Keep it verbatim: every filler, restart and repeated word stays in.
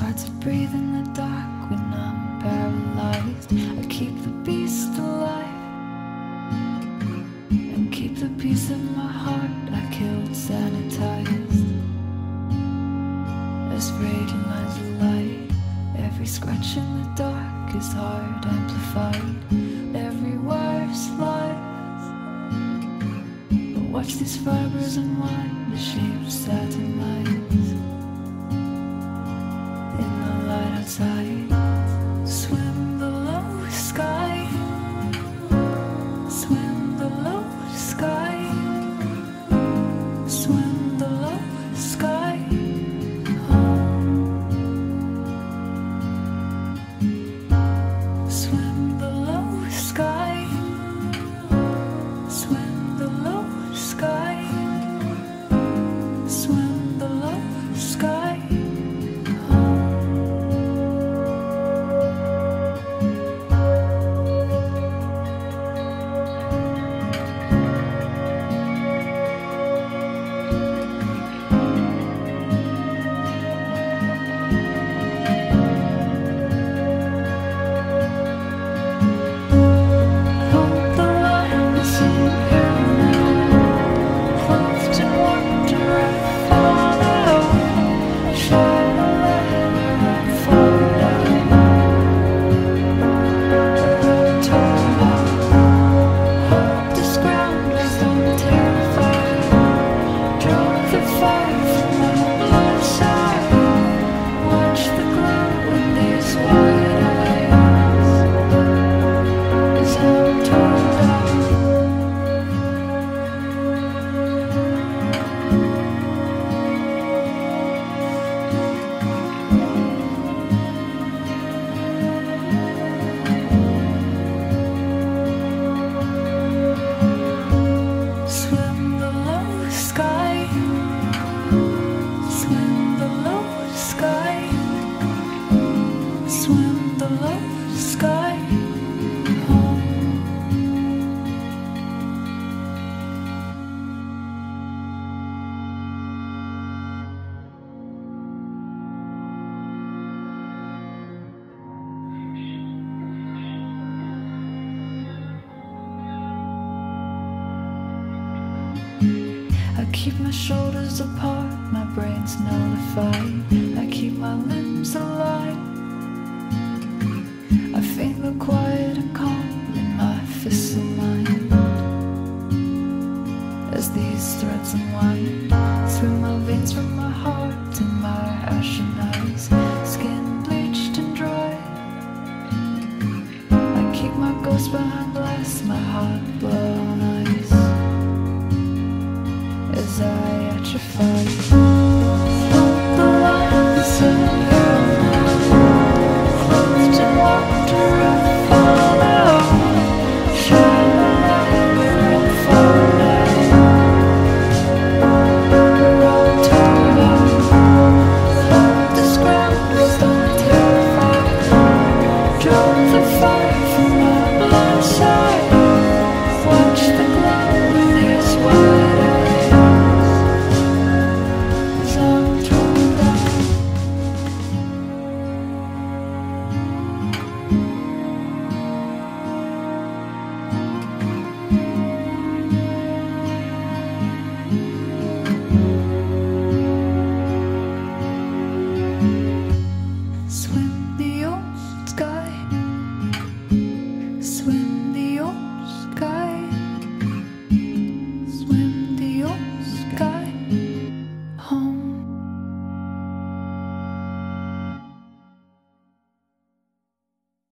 It's hard to breathe in the dark when I'm paralyzed. I keep the beast alive and keep the peace of my heart. I killed sanitized. I sprayed in lines of light. Every scratch in the dark is hard amplified. Every wire slides. I watch these fibers unwind, the shapes satin lines. I swim below the sky, swim below the sky, swim below the sky. Oh. Swim below the sky, swim below the sky, swim below the sky. I keep my shoulders apart, my brain's nullified.